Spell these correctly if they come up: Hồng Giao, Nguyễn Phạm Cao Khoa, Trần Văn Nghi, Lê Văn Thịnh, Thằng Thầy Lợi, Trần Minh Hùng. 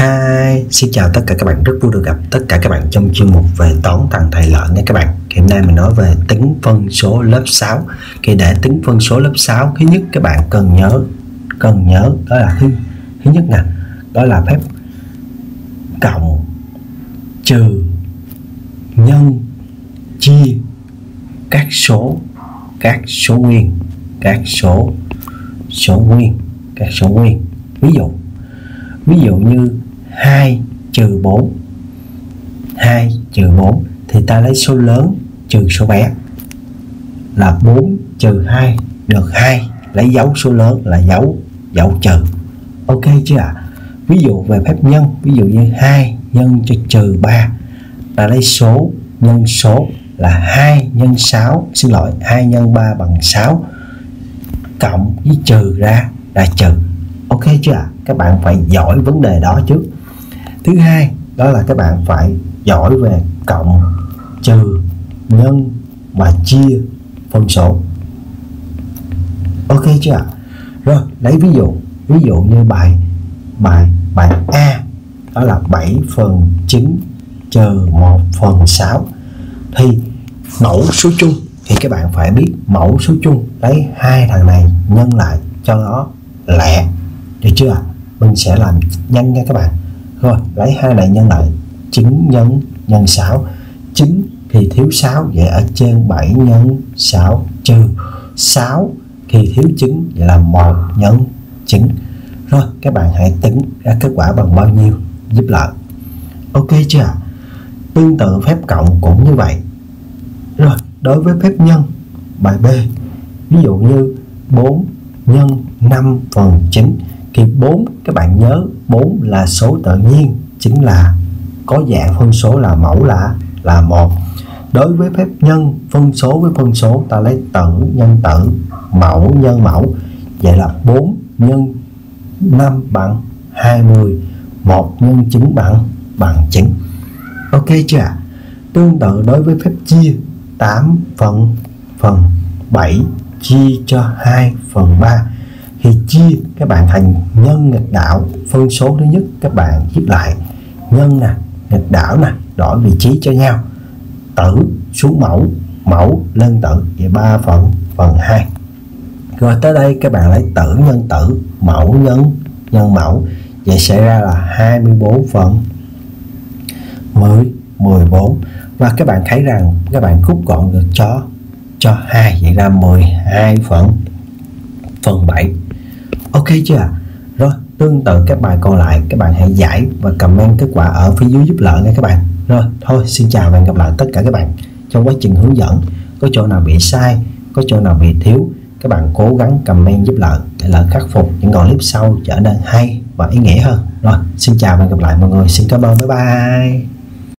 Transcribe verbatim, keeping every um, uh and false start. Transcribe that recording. Hi, xin chào tất cả các bạn, rất vui được gặp tất cả các bạn trong chuyên mục về toán Thằng Thầy Lợi nha các bạn. Hiện nay mình nói về tính phân số lớp sáu. Thì để tính phân số lớp sáu, thứ nhất các bạn cần nhớ cần nhớ đó là thứ thứ nhất nè, đó là phép cộng trừ nhân chia các số các số nguyên các số số nguyên các số nguyên. Ví dụ Ví dụ như hai trừ bốn, hai trừ bốn thì ta lấy số lớn trừ số bé là bốn trừ hai được hai, lấy dấu số lớn là dấu dấu trừ. Ok chứ ạ? À? Ví dụ về phép nhân, ví dụ như hai nhân cho trừ ba, ta lấy số nhân số là hai nhân sáu, xin lỗi, hai nhân ba bằng sáu, cộng với trừ ra là trừ. Ok chưa ạ? À? Các bạn phải giỏi vấn đề đó trước. Thứ hai, đó là các bạn phải giỏi về cộng, trừ, nhân và chia phân số. Ok chưa ạ? À? Rồi, lấy ví dụ, ví dụ như bài bài bài A, đó là bảy phần chín trừ một phần sáu. Thì mẫu số chung thì các bạn phải biết mẫu số chung, lấy hai thằng này nhân lại cho nó lẻ. Được chưa? Mình sẽ làm nhanh nha các bạn. Rồi, lấy hai này nhân lại, chín nhân nhân sáu. chín thì thiếu sáu, vậy ở trên bảy nhân sáu trừ sáu thì thiếu chín, vậy là một nhân chín. Rồi, các bạn hãy tính ra kết quả bằng bao nhiêu giúp lại. Ok chưa? Tương tự phép cộng cũng như vậy. Rồi, đối với phép nhân bài B, ví dụ như bốn nhân năm phần chín. Thì bốn, các bạn nhớ bốn là số tự nhiên, chính là có dạng phân số là mẫu là là một. Đối với phép nhân phân số với phân số, ta lấy tử nhân tử, mẫu nhân mẫu, vậy là bốn nhân năm bằng hai mươi, một nhân chín bằng bằng chín. Ok chưa ạ? Tương tự đối với phép chia, tám phần phần bảy chia cho hai phần ba. Thì chia các bạn thành nhân nghịch đảo phân số thứ nhất, các bạn viết lại nhân nè, nghịch đảo nè, đổi vị trí cho nhau, tử xuống mẫu, mẫu lên tử, vậy ba phần phần hai. Rồi tới đây các bạn lấy tử nhân tử, mẫu nhân nhân mẫu, vậy sẽ ra là hai mươi bốn phần mười mười bốn. Và các bạn thấy rằng các bạn rút gọn được cho cho hai, vậy ra mười hai phần phần bảy. Ok chưa ạ? Rồi, tương tự các bài còn lại, các bạn hãy giải và comment kết quả ở phía dưới giúp Lợi nha các bạn. Rồi, thôi xin chào và hẹn gặp lại tất cả các bạn trong quá trình hướng dẫn. Có chỗ nào bị sai, có chỗ nào bị thiếu, các bạn cố gắng comment giúp Lợi để Lợi khắc phục những đoạn clip sau trở nên hay và ý nghĩa hơn. Rồi, xin chào và hẹn gặp lại mọi người. Xin cảm ơn, bye bye.